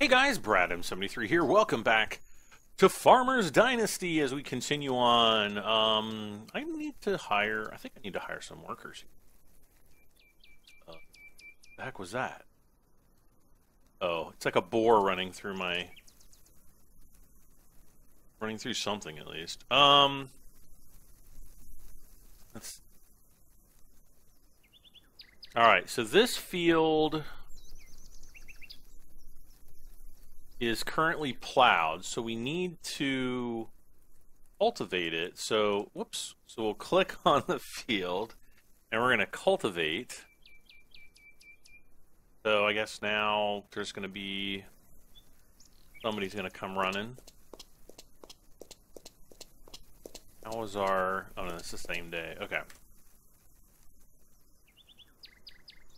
Hey guys, BradM73 here. Welcome back to Farmer's Dynasty as we continue on. I think I need to hire some workers. What the heck was that? Oh, it's like a boar running through something at least. Alright, so this field is currently plowed, so we need to cultivate it. So, whoops. So we'll click on the field, and we're going to cultivate. So I guess now there's going to be somebody's going to come running. How was our? Oh no, it's the same day. Okay.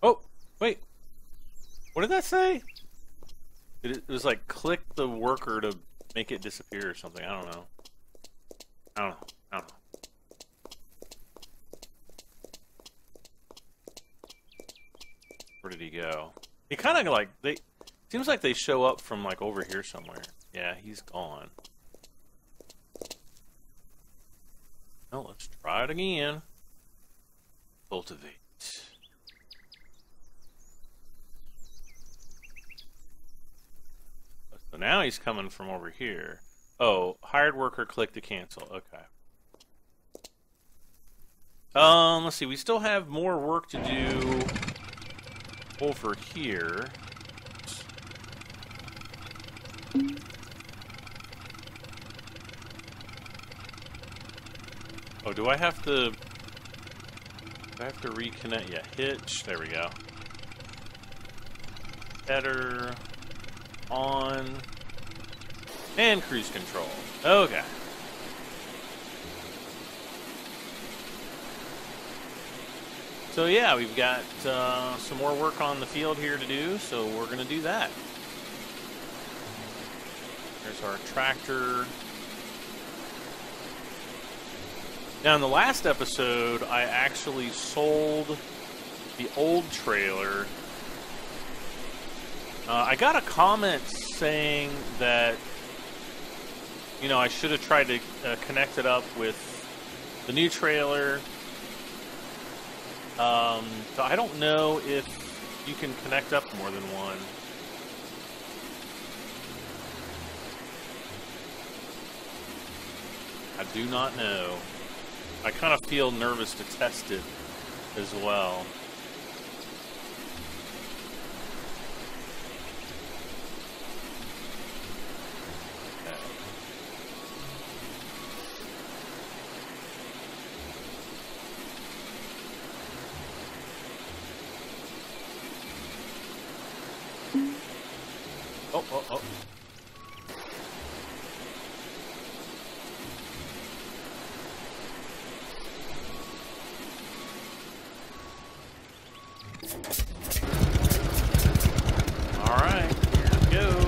Oh wait, what did that say? It was like, click the worker to make it disappear or something. I don't know. I don't know. Where did he go? He kind of like, seems like they show up from like over here somewhere. Yeah, he's gone. Well, let's try it again. Cultivate. So now he's coming from over here. Oh, hired worker, click to cancel. Okay. Let's see. We still have more work to do over here. Oh, do I have to reconnect? Yeah, hitch. There we go. Better. On and cruise control. Okay. So yeah, we've got some more work on the field here to do, so we're gonna do that. There's our tractor. Now in the last episode, I actually sold the old trailer. I got a comment saying that, you know, I should have tried to connect it up with the new trailer. So I don't know if you can connect up more than one. I do not know. I kind of feel nervous to test it as well. Oh. All right, here we go.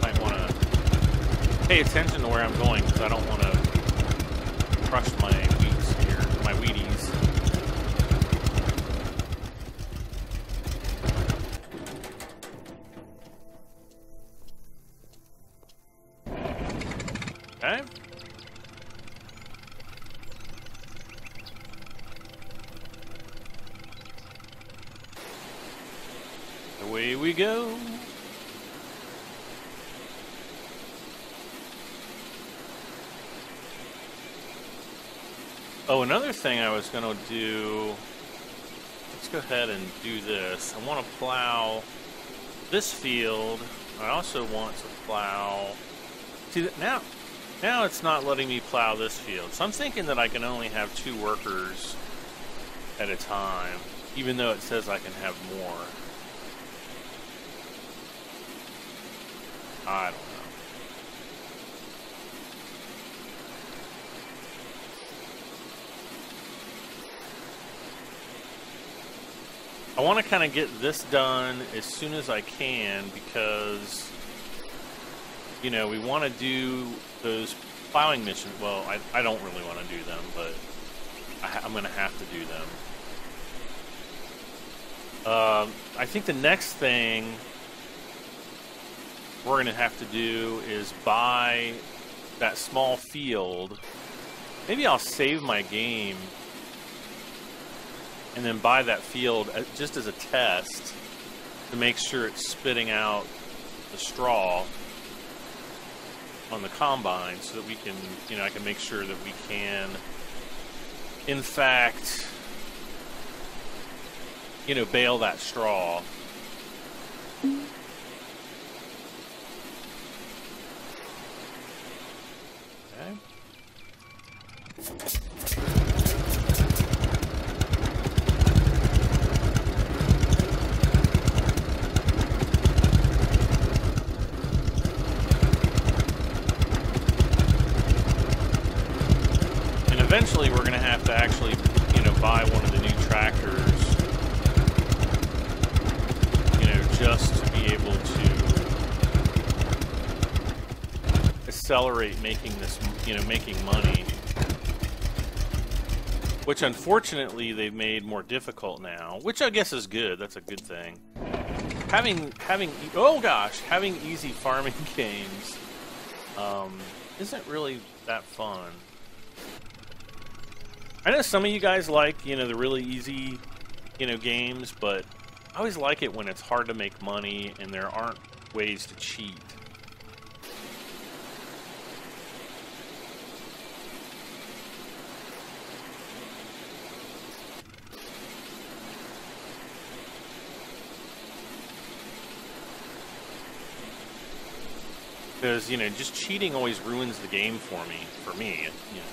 Might want to pay attention to where I'm going because I don't want to crush my weeds here, my Wheaties. Away we go. Oh, another thing I was going to do, let's go ahead and do this. I want to plow this field. I also want to plow, see, now it's not letting me plow this field. So I'm thinking that I can only have 2 workers at a time, even though it says I can have more. I don't know. I want to kind of get this done as soon as I can because, you know, we want to do those plowing missions. Well, I don't really want to do them, but I'm going to have to do them. I think the next thing we're going to have to do is buy that small field. Maybe I'll save my game and then buy that field just as a test to make sure it's spitting out the straw on the combine so that we can, you know, I can make sure that we can, in fact, you know, bale that straw. Okay. And eventually we're going to have to actually, you know, buy one of the new tractors. Just to be able to accelerate making this, you know, making money, which unfortunately they've made more difficult now, which I guess is good. That's a good thing. Having oh gosh, having easy farming games isn't really that fun. I know some of you guys like, you know, the really easy, you know, games, but I always like it when it's hard to make money and there aren't ways to cheat. Because, you know, just cheating always ruins the game for me, you know,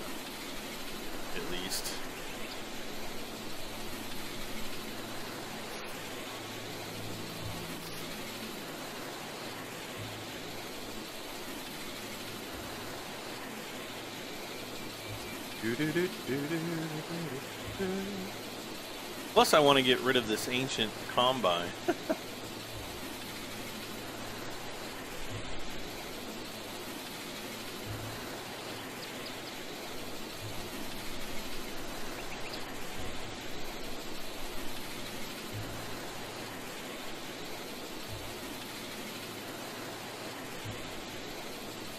at least. Plus, I want to get rid of this ancient combine.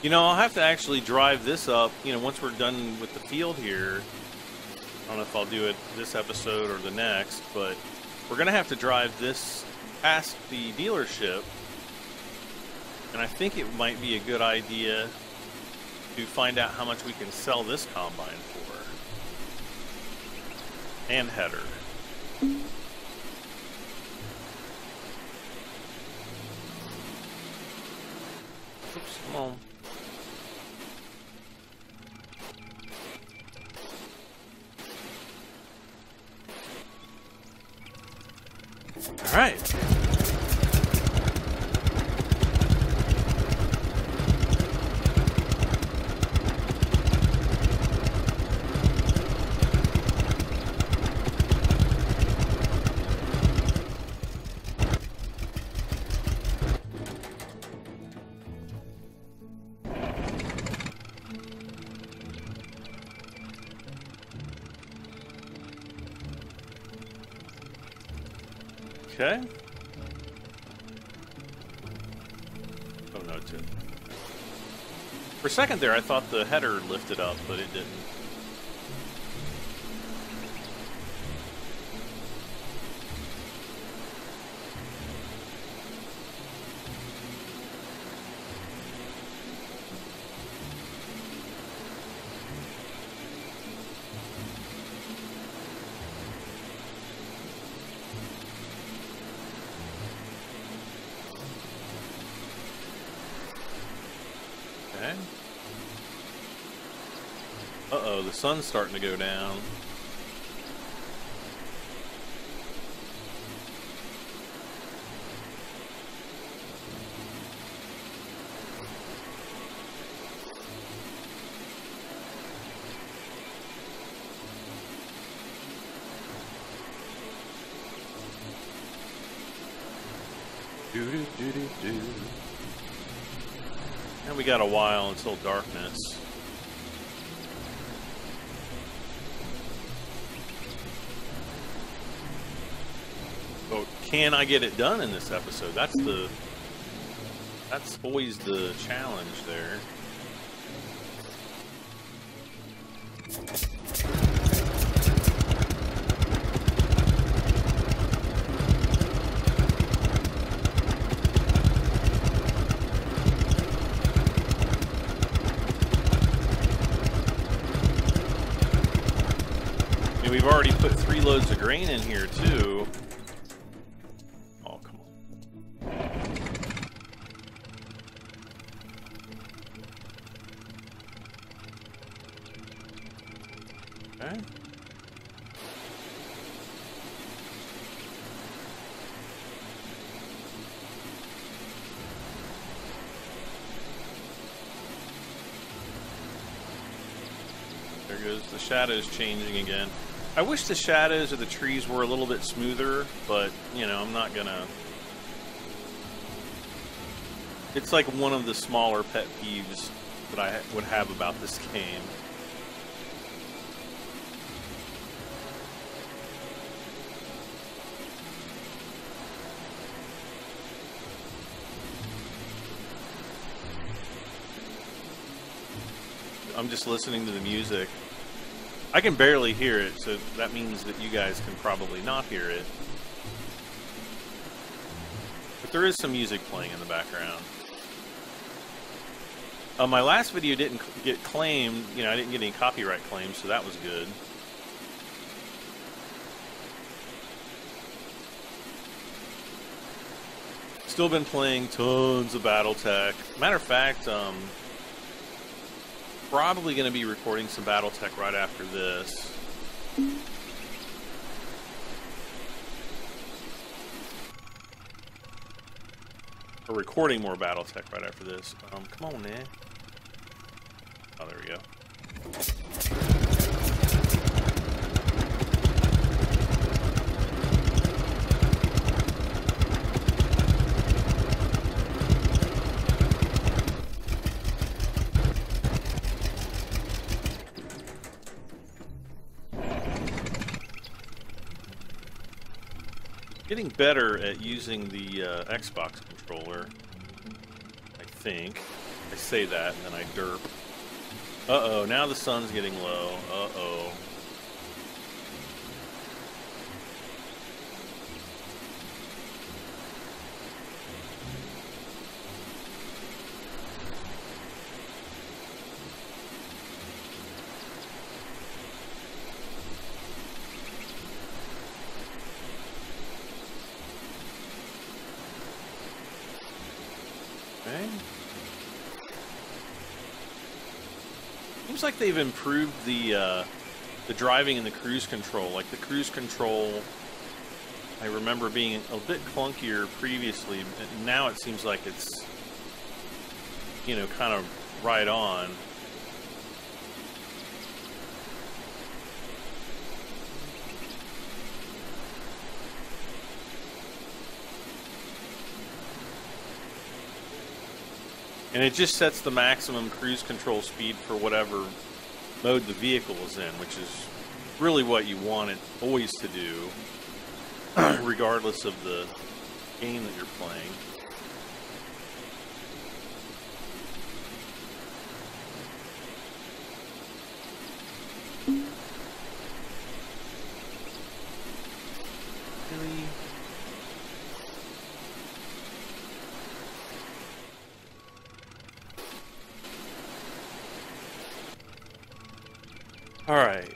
You know, I'll have to actually drive this up, you know, once we're done with the field here. I don't know if I'll do it this episode or the next, but we're going to have to drive this past the dealership. And I think it might be a good idea to find out how much we can sell this combine for. And header. Oops, come on. All right. Okay. Oh no, it didn't. For a second there, I thought the header lifted up, but it didn't. Uh-oh, the sun's starting to go down. And we got a while until darkness. can I get it done in this episode? That's the, that's always the challenge there. And we've already put 3 loads of grain in here too. Oh, come on. Okay. There goes the shadows changing again. I wish the shadows of the trees were a little bit smoother, but, you know, I'm not gonna... It's like one of the smaller pet peeves that I would have about this game. I'm just listening to the music. I can barely hear it, so that means that you guys can probably not hear it. But there is some music playing in the background. My last video didn't get claimed, you know, I didn't get any copyright claims, so that was good. Still been playing tons of Battletech. Matter of fact, probably going to be recording some Battletech right after this. Or recording more Battletech right after this. Come on, man. Oh, there we go. Getting better at using the Xbox controller, I think. I say that and then I derp. Uh-oh, now the sun's getting low. Uh-oh. Seems like they've improved the driving and the cruise control. Like the cruise control, I remember being a bit clunkier previously, and now it seems like it's, you know, kind of right on. And it just sets the maximum cruise control speed for whatever mode the vehicle is in, which is really what you want it always to do, regardless of the game that you're playing. All right.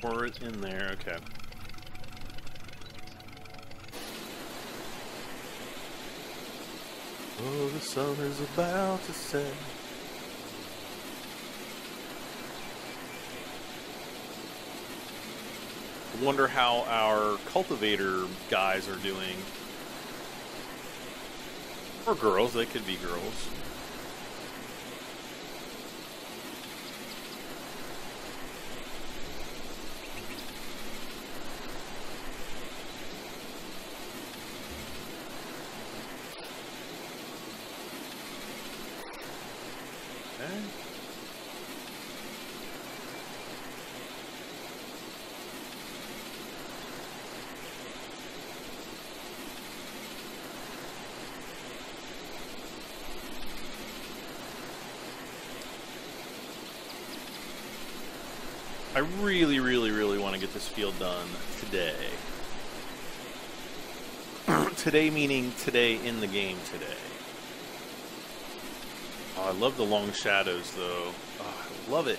Pour it in there, okay. Oh, the sun is about to set. Wonder how our cultivator guys are doing. Or girls, they could be girls. Okay. I really, really, really want to get this field done today. Today meaning today in the game today. Oh, I love the long shadows though. Oh, I love it.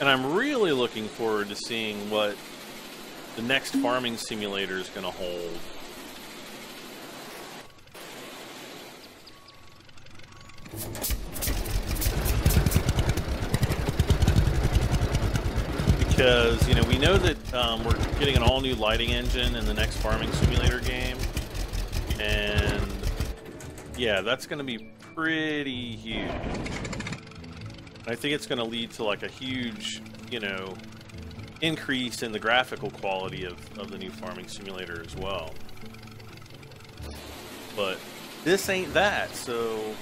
And I'm really looking forward to seeing what the next farming simulator is going to hold. Because, you know, we know that we're getting an all-new lighting engine in the next farming simulator game. And, yeah, that's going to be pretty huge. I think it's going to lead to, like, a huge, you know, increase in the graphical quality of the new farming simulator as well. But this ain't that, so...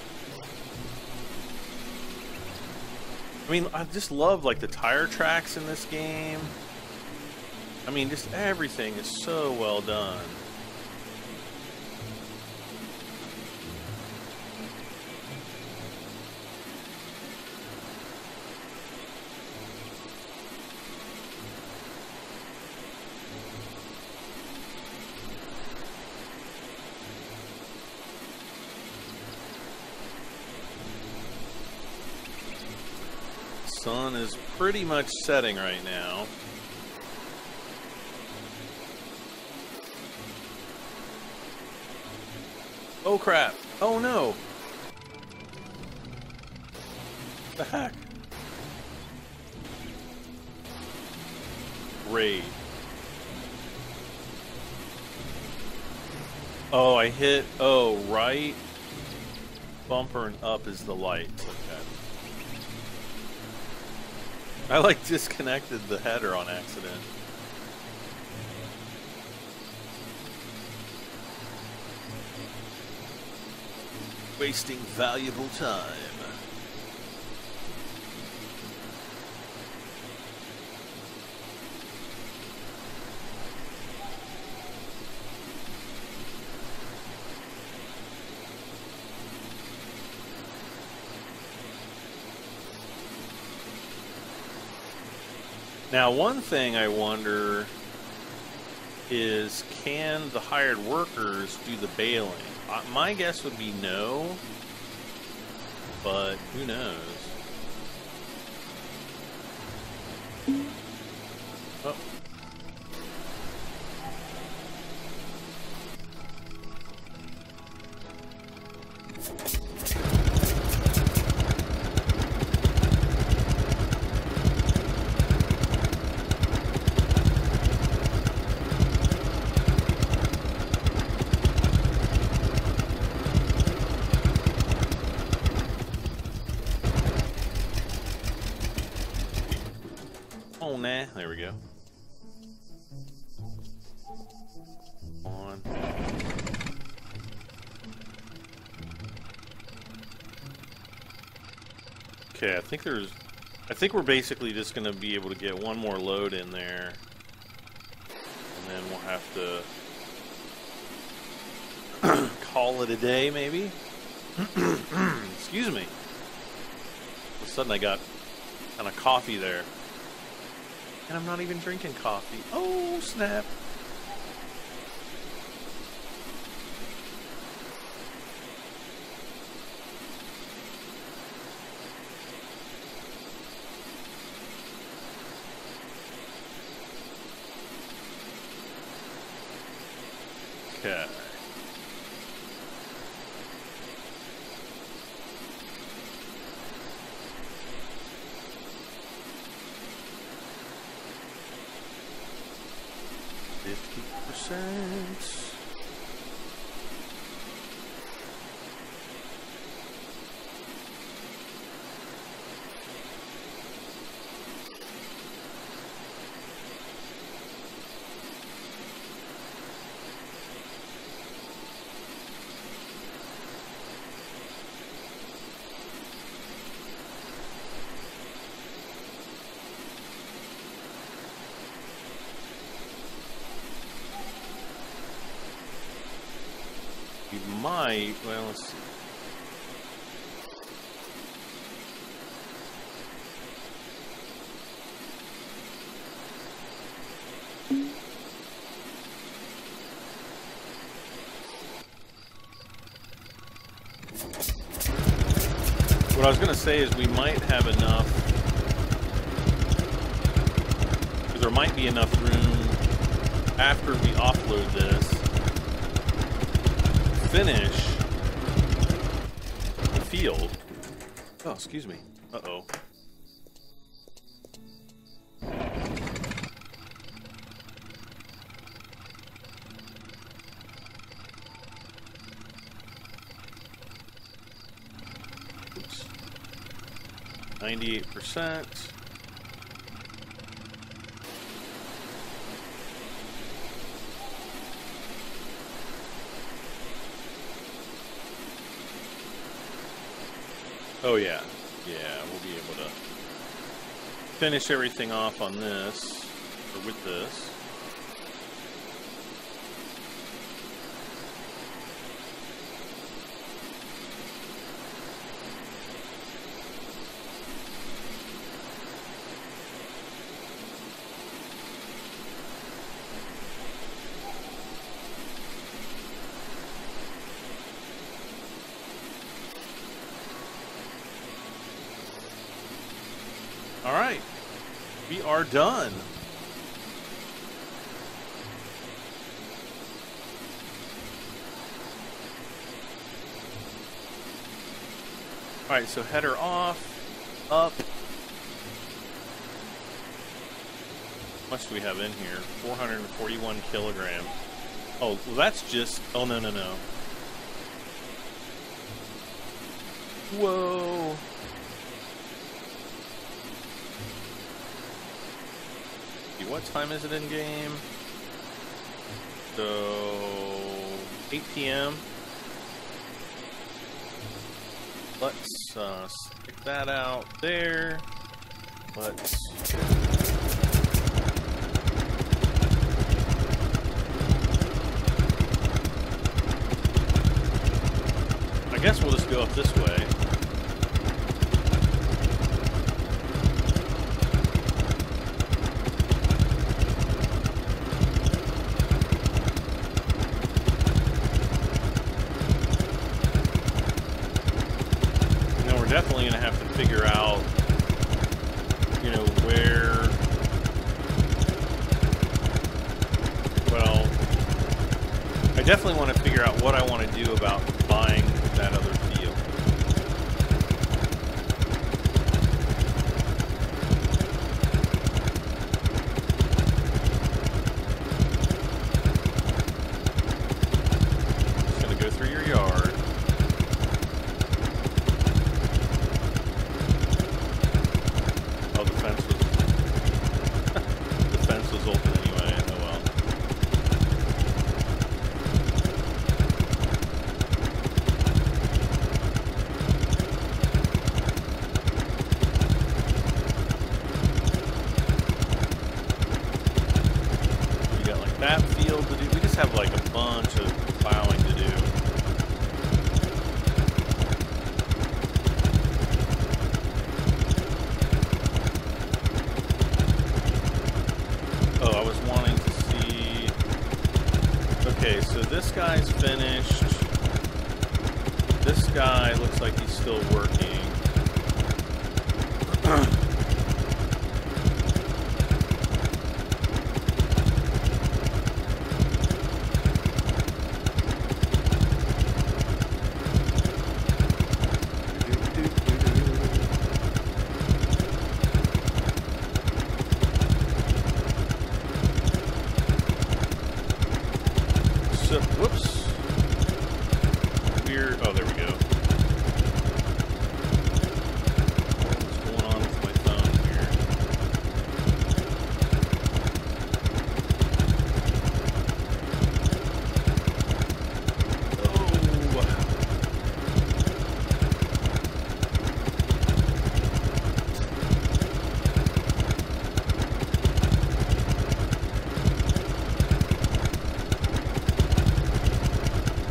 I mean, I just love, like, the tire tracks in this game. I mean, just everything is so well done. Sun is pretty much setting right now. Oh crap! Oh no! What the heck? Raid. Oh, I hit. Oh, right. Bumper and up is the light. Okay. I, like, disconnected the header on accident. Wasting valuable time. Now, one thing I wonder is, can the hired workers do the baling? My guess would be no, but who knows? Oh. There we go. On. Okay, I think we're basically just gonna be able to get one more load in there. And then we'll have to call it a day maybe. Excuse me. All of a sudden I got kind of coffee there. And I'm not even drinking coffee. Oh, snap. Okay. We might, well, let's see. What I was going to say is we might have enough, because there might be enough room after we offload this, finish the field. Oh, excuse me. Uh-oh. Oops. 98%. Oh yeah, yeah, we'll be able to finish everything off on this, or with this. Are done. All right, so header off, up. How much do we have in here? 441 kilograms. Oh, well, that's just. Oh no no no. Whoa. What time is it in game? So 8 p.m. Let's stick that out there. Let's I guess we'll just go up this way.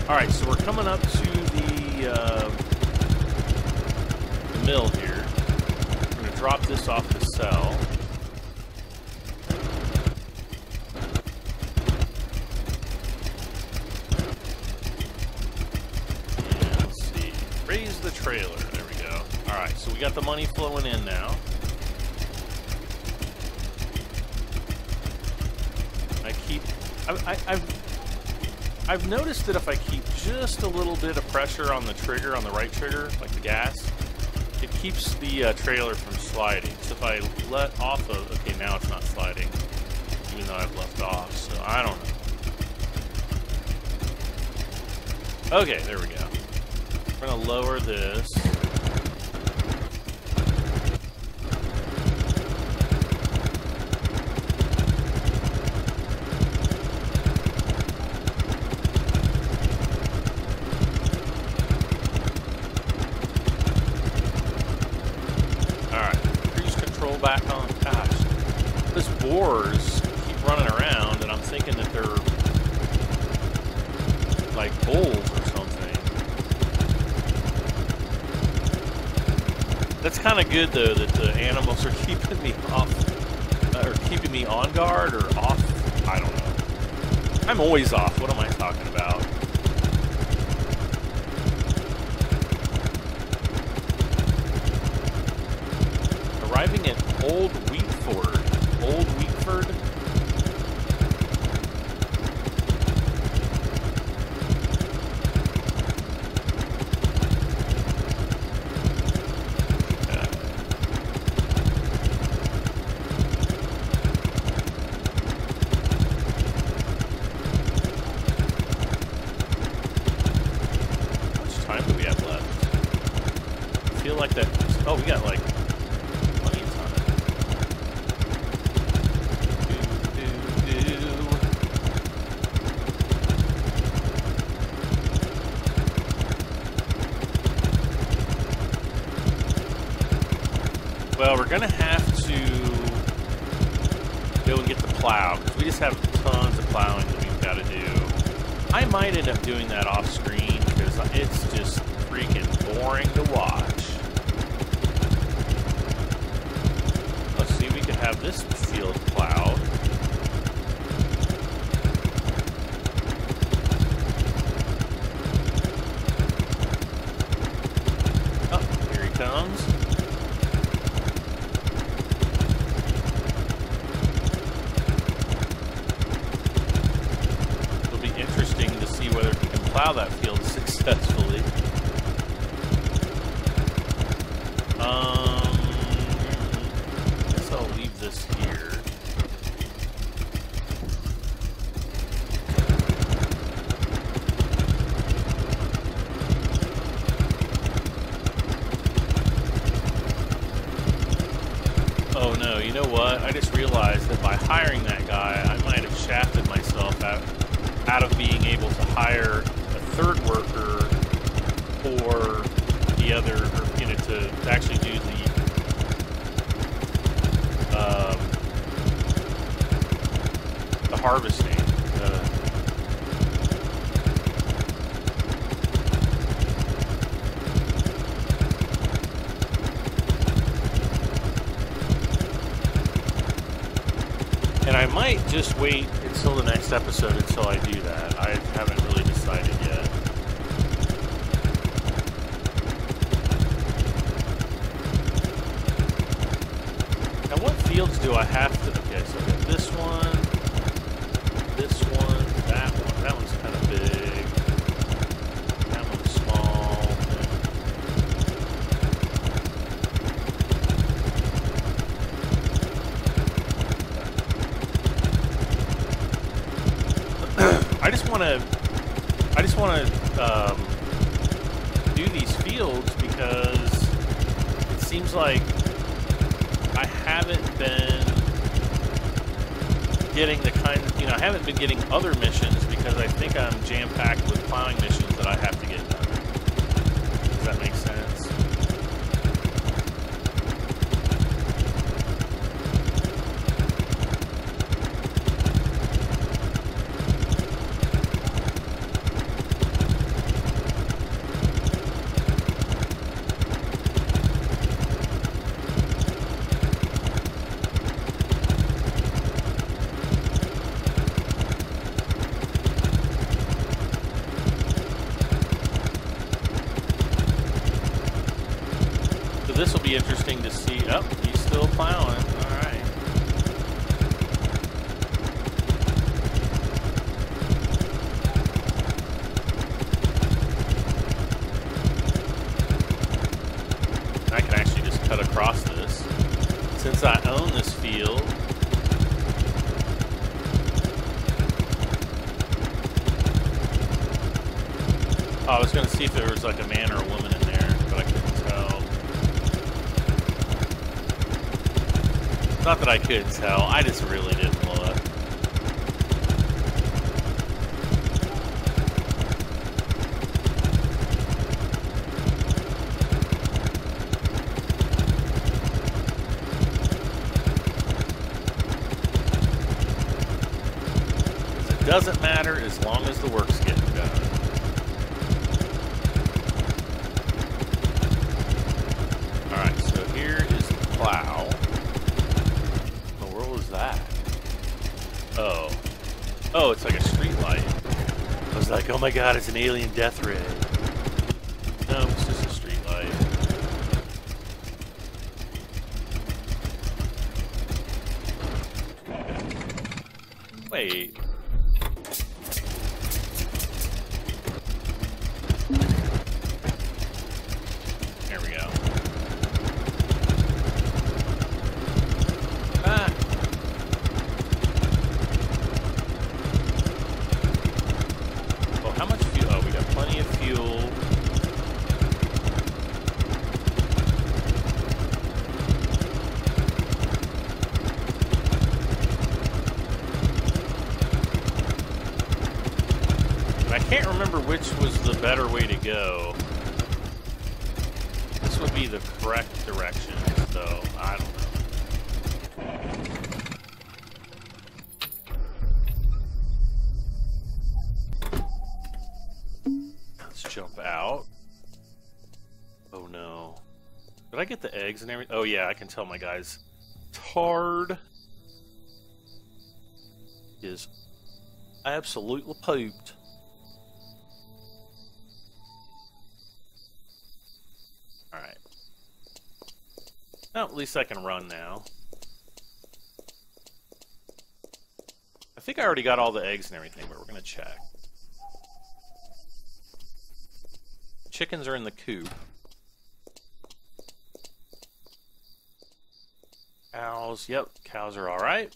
Alright, so we're coming up to the mill here. I'm going to drop this off the cell. And let's see. Raise the trailer. There we go. Alright, so we got the money flowing in now. I've noticed that if I keep just a little bit of pressure on the trigger, on the right trigger, like the gas, it keeps the trailer from sliding. So if I let off of, okay, now it's not sliding, even though I've left off, so I don't know. Okay, there we go. We're gonna lower this. Good though that the animals are keeping me off, or keeping me on guard or off. I don't know. I'm always off. What am I talking about? Arriving at Old Wheatford. Old just wait until the next episode until I do that. I haven't really decided yet. Now what fields do I have to... Okay, so I got this one, that one. That one's kind of big. That one's I just want to do these fields because it seems like I haven't been getting the kind of, I haven't been getting other missions because I think I'm jam-packed with plowing missions that I have to get done. Does that make sense? This will be interesting to see. Oh, he's still plowing. All right. I can actually just cut across this. Since I own this field, oh, I was going to see if there was like a man or a woman in there, but I couldn't tell. Not that I could tell, I just really didn't look. It doesn't matter as long as the work's getting done. Oh, it's like a street light. I was like, oh my god, it's an alien death ray. No, it's just a street light. Wait. There we go. Better way to go. This would be the correct direction, so I don't know. Let's jump out. Oh no. Did I get the eggs and everything? Oh yeah, I can tell my guy's tard is absolutely pooped. Well, at least I can run now. I think I already got all the eggs and everything, but we're going to check. Chickens are in the coop. Cows, yep, cows are all right.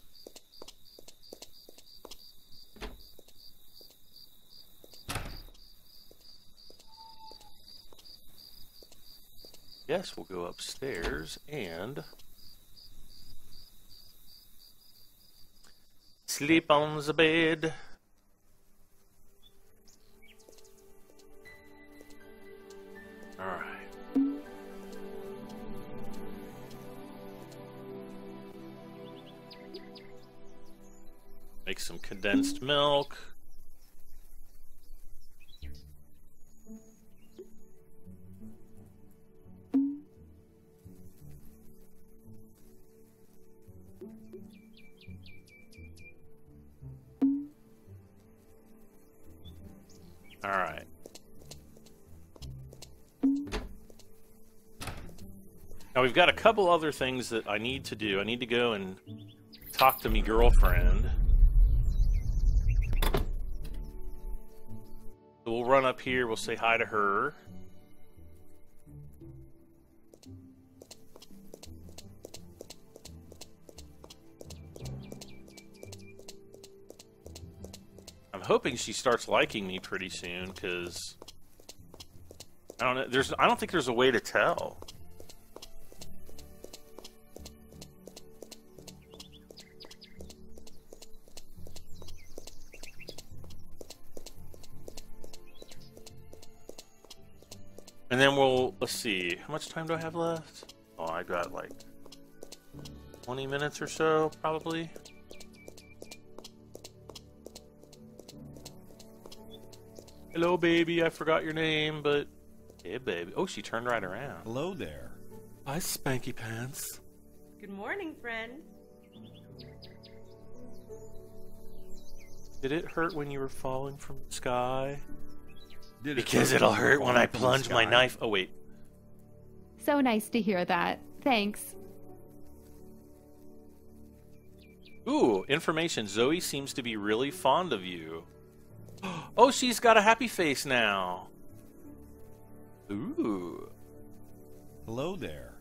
Yes, we'll go upstairs and sleep on the bed. All right. Make some condensed milk. All right. Now we've got a couple other things that I need to do. I need to go and talk to me girlfriend. So we'll run up here. We'll say hi to her. I'm hoping she starts liking me pretty soon, because I don't know. I don't think there's a way to tell. And then we'll, let's see, how much time do I have left? Oh, I got like 20 minutes or so, probably. Hello, baby. I forgot your name, but... Hey, baby. Oh, she turned right around. Hello there. Hi, Spanky Pants. Good morning, friend. Did it hurt when you were falling from the sky? Because it'll hurt when I plunge my knife... Oh, wait. So nice to hear that. Thanks. Ooh, information. Zoe seems to be really fond of you. Oh, she's got a happy face now. Ooh. Hello there.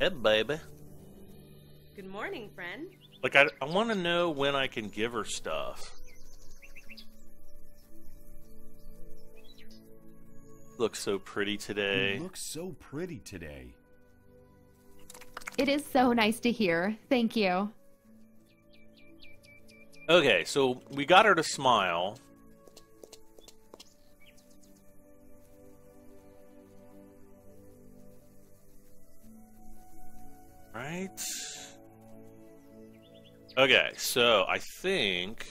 Hey, baby. Good morning, friend. Like, I want to know when I can give her stuff. Looks so pretty today. You look so pretty today. It is so nice to hear. Thank you. Okay, so we got her to smile. Right? Okay, so I think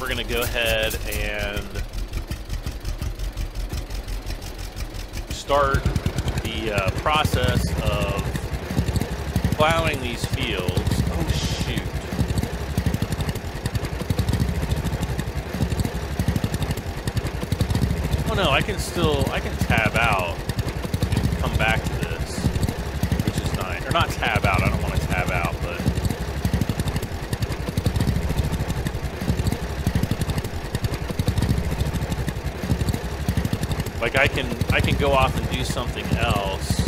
we're gonna go ahead and start the process of plowing these fields. Oh, shoot. Oh no, I can tab out and come back to this, which is nice. Or not tab out, I don't want to tab out, but. Like I can go off and do something else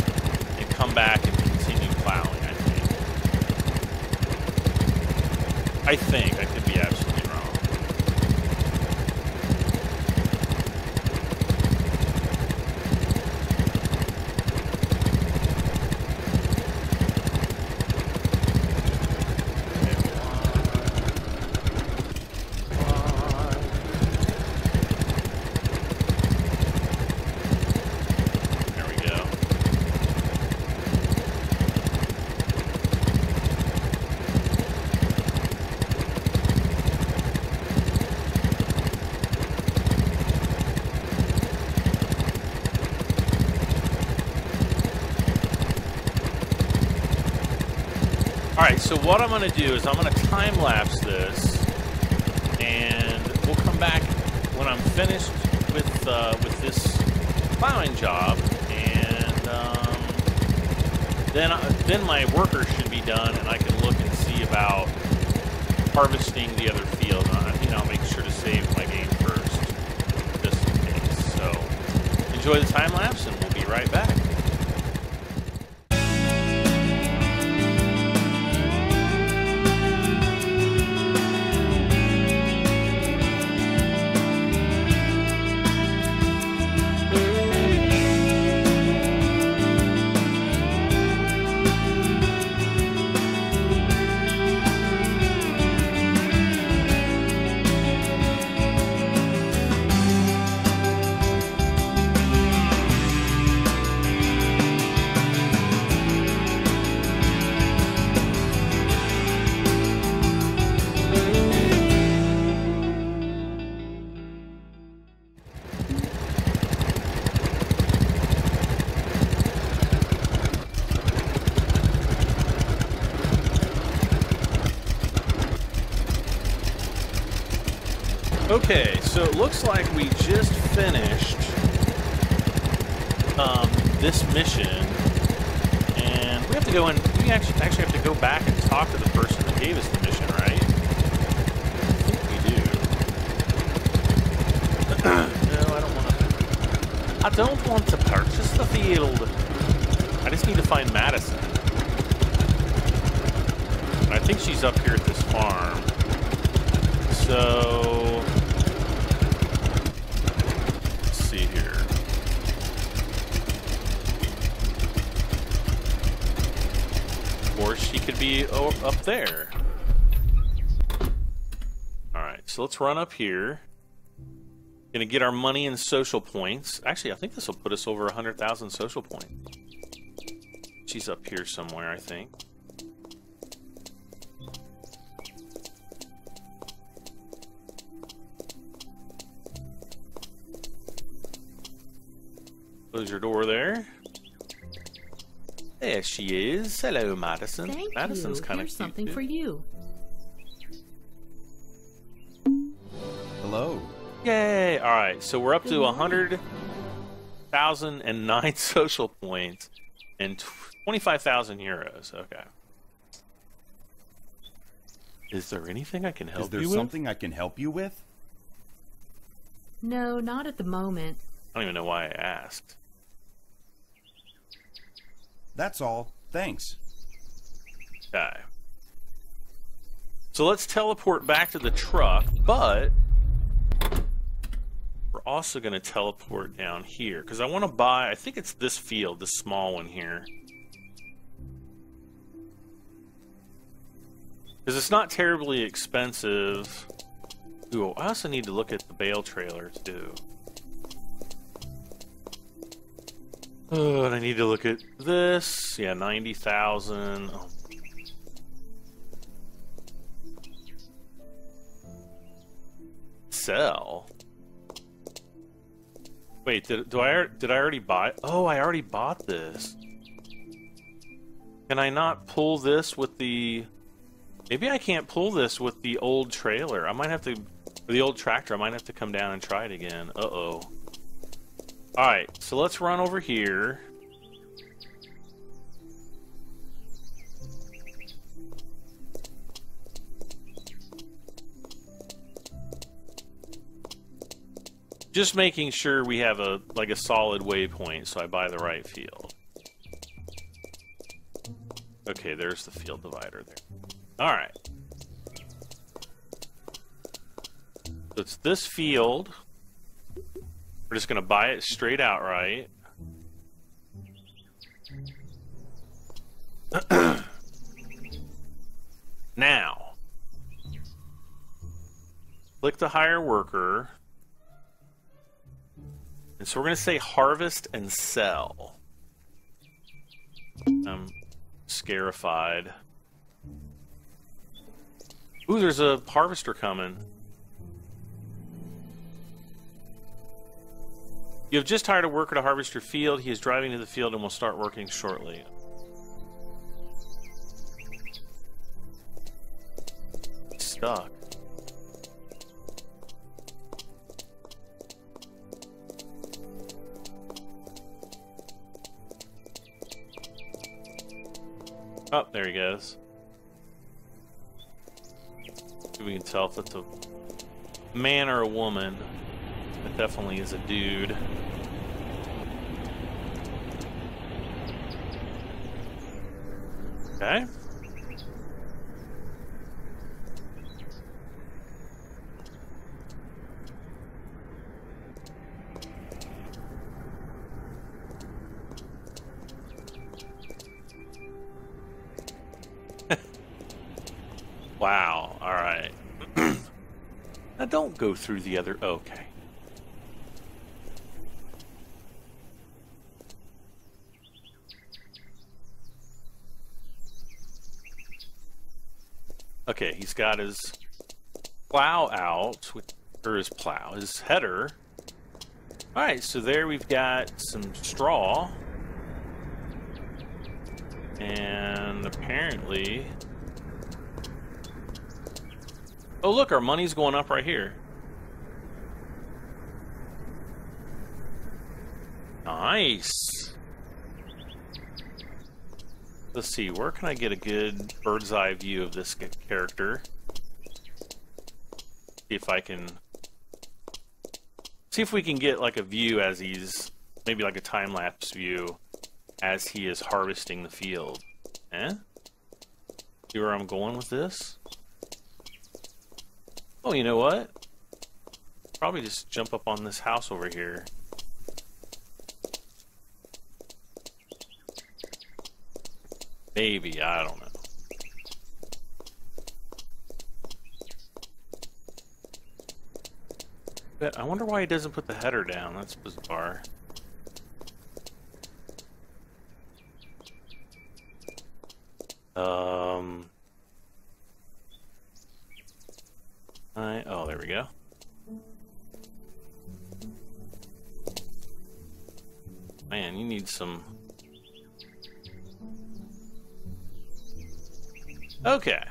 and come back and continue plowing, I think. I could be absolutely. So what I'm going to do is I'm going to time-lapse this, and we'll come back when I'm finished with this plowing job, and then my workers should be done, and I can look and see about harvesting the other field. You know, I'll make sure to save my game first, just in case. So enjoy the time-lapse, and we'll be right back. Okay, so it looks like we just finished this mission, and we have to go in. We actually have to go back and talk to the person that gave us the mission, right? I think we do. No, I don't want to purchase the field. I just need to find Madison. And I think she's up here at this farm. So. Could be up there. Alright, so let's run up here. Gonna get our money and social points. Actually, I think this will put us over 100,000 social points. She's up here somewhere, I think. Close your door there. There she is. Hello, Madison. Thank Madison's kind of cute. Here's something for you. Hello. Yay! All right, so we're up to 100,000 1,009 social points and 25,000 euros. Okay. Is there anything I can help you with? Is there something I can help you with? No, not at the moment. I don't even know why I asked. That's all. Thanks. Okay. So let's teleport back to the truck, but we're also going to teleport down here because I want to buy, I think it's this field, this small one here. Because it's not terribly expensive. Ooh, I also need to look at the bale trailer too. Oh, and I need to look at this. Yeah, 90,000. Oh. Sell. Wait, did I already buy? Oh, I already bought this. Can I not pull this with the? Maybe I can't pull this with the old trailer. I might have to, or the old tractor. I might have to come down and try it again. Uh oh. Alright, so let's run over here. Just making sure we have a like a solid waypoint so I buy the right field. Okay, there's the field divider there. Alright. So it's this field. We're just going to buy it straight outright. Now, click the hire worker. And so we're going to say harvest and sell. I'm scarified. Ooh, there's a harvester coming. You have just hired a worker to harvest your field. He is driving to the field and will start working shortly. Stuck. Oh, there he goes. See if we can tell if that's a man or a woman. It definitely is a dude. Okay. Wow. All right. Now don't go through the other. Okay. Okay, he's got his plow out, or his plow, his header. Alright, so there we've got some straw. And apparently... Oh look, our money's going up right here. Nice! Let's see, where can I get a good bird's eye view of this character? See if I can... See if we can get like a view as he's... Maybe like a time-lapse view as he is harvesting the field. Eh? See where I'm going with this? Oh, you know what? Probably just jump up on this house over here. Maybe, I don't know. But I wonder why he doesn't put the header down. That's bizarre. Oh, there we go. Man, you need some... Okay.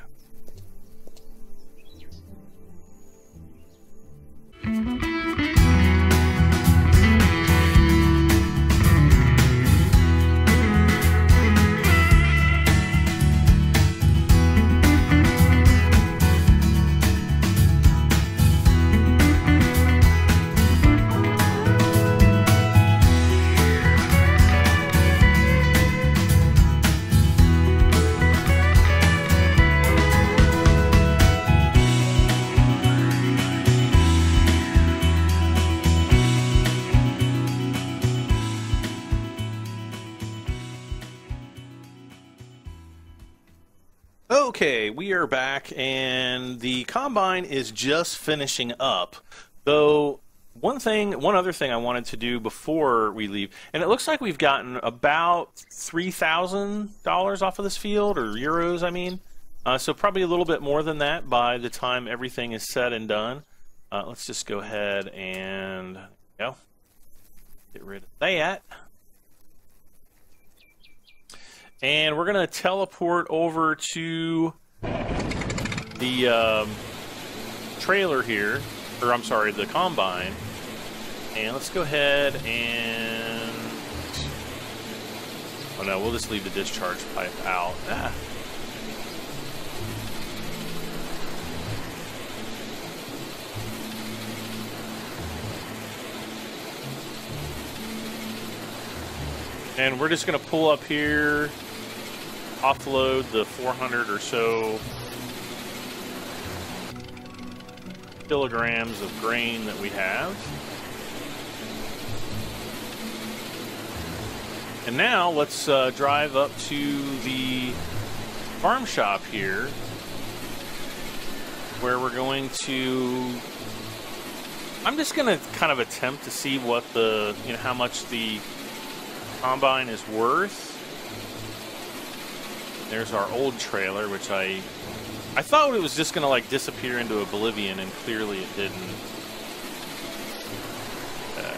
Okay, we are back, and the combine is just finishing up. Though, one other thing I wanted to do before we leave, and it looks like we've gotten about $3,000 off of this field, or euros, I mean. So probably a little bit more than that by the time everything is said and done. Let's just go ahead and get rid of that. And we're going to teleport over to the trailer here, or I'm sorry, the combine. And let's go ahead and... oh no, we'll just leave the discharge pipe out. Ah. And we're just going to pull up here, offload the 400 or so kilograms of grain that we have. And now let's drive up to the farm shop here, where we're going to... I'm just going to kind of attempt to see what the, you know, how much the combine is worth. There's our old trailer, which I thought it was just gonna like disappear into oblivion, and clearly it didn't. Okay.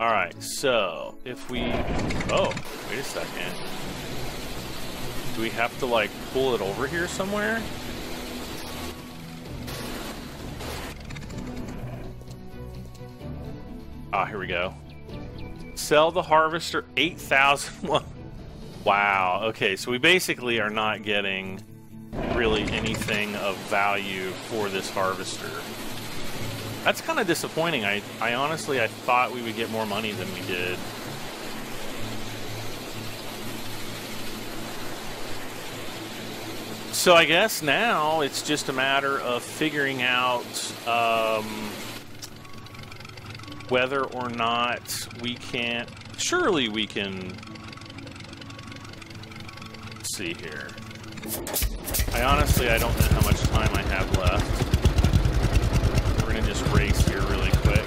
All right, so if we, oh, wait a second. Do we have to like pull it over here somewhere? Ah, here we go. Sell the harvester 8,001. Wow. Okay, so we basically are not getting really anything of value for this harvester. That's kind of disappointing. I honestly, I thought we would get more money than we did. So I guess now it's just a matter of figuring out whether or not we can't... surely we can... let's see here. I don't know how much time I have left. We're gonna just race here really quick,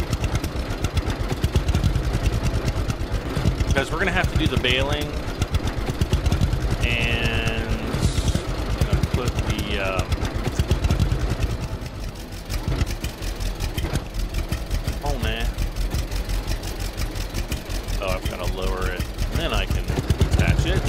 because we're gonna have to do the baling and put the... oh man. Oh, I've got to lower it, and then I can attach it.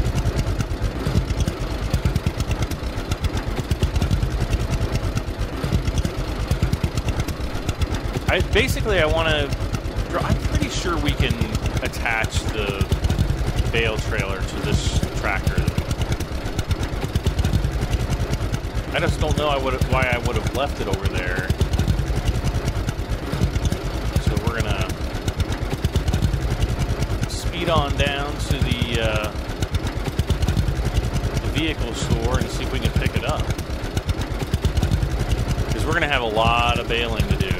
I want to... I'm pretty sure we can attach the bale trailer to this tractor. I just don't know why I would have left it over there. So we're going to... on down to the vehicle store and see if we can pick it up, because we're going to have a lot of baling to do,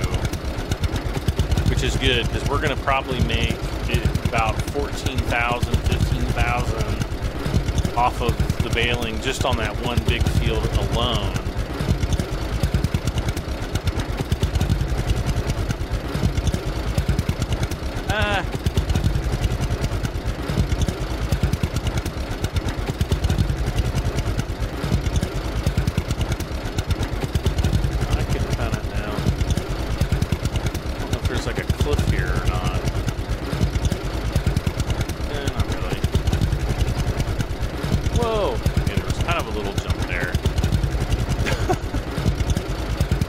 which is good, because we're going to probably make about 14,000, 15,000 off of the baling just on that one big field alone.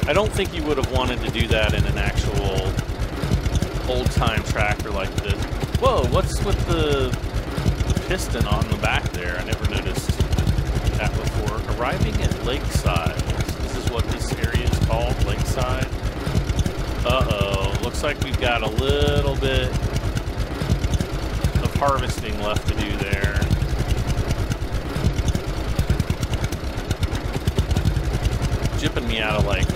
I don't think you would have wanted to do that in an actual old-time tractor like this. Whoa, what's with the piston on the back there? I never noticed that before. Arriving at Lakeside. This is what this area is called, Lakeside. Uh-oh, looks like we've got a little bit of harvesting left to do there. Jipping me out of like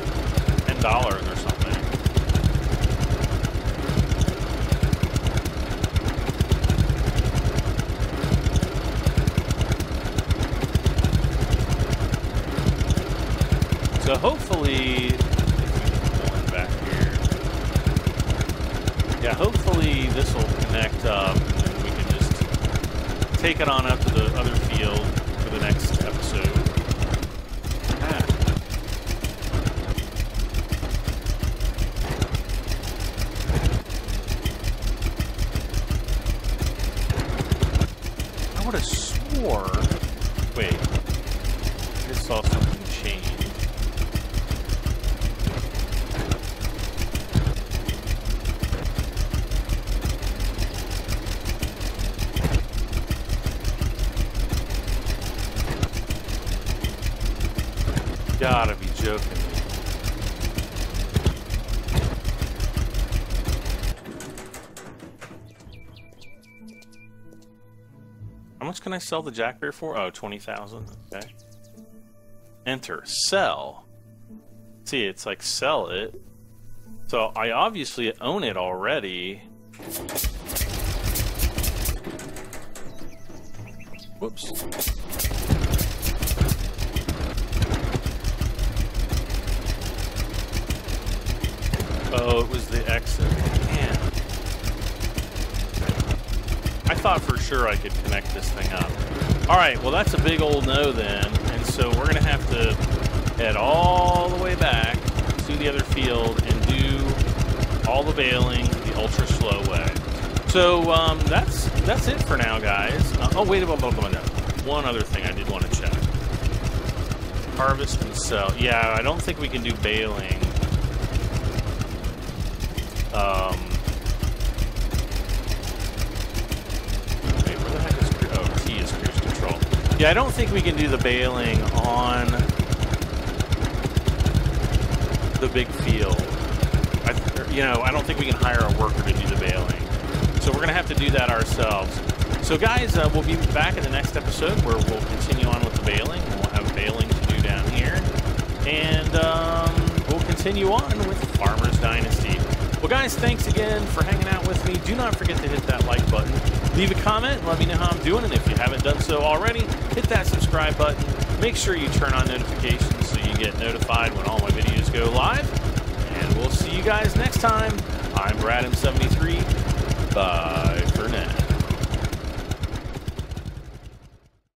$10 or something. So hopefully, going back here. Yeah, hopefully this will connect up and we can just take it on up to the other field for the next episode. Gotta be joking me. How much can I sell the Jack Bear for? Oh, 20,000. Okay. Enter. Sell. See, it's like sell it. So I obviously own it already. Whoops. Oh, it was the exit. Man. I thought for sure I could connect this thing up. Alright, well that's a big old no then. And so we're going to have to head all the way back to the other field and do all the baling the ultra slow way. So that's it for now, guys. Oh, wait a minute. One other thing I did want to check. Harvest and sell. Yeah, I don't think we can do baling. Wait, where the heck is, oh, T is cruise control. Yeah, I don't think we can do the baling on the big field. I don't think we can hire a worker to do the baling. So we're going to have to do that ourselves. So guys, we'll be back in the next episode where we'll continue on with the baling. We'll have baling to do down here. And we'll continue on with Farmer's Dynasty. Well, guys, thanks again for hanging out with me. Do not forget to hit that like button. Leave a comment. Let me know how I'm doing. And if you haven't done so already, hit that subscribe button. Make sure you turn on notifications so you get notified when all my videos go live. And we'll see you guys next time. I'm BradM73. Bye.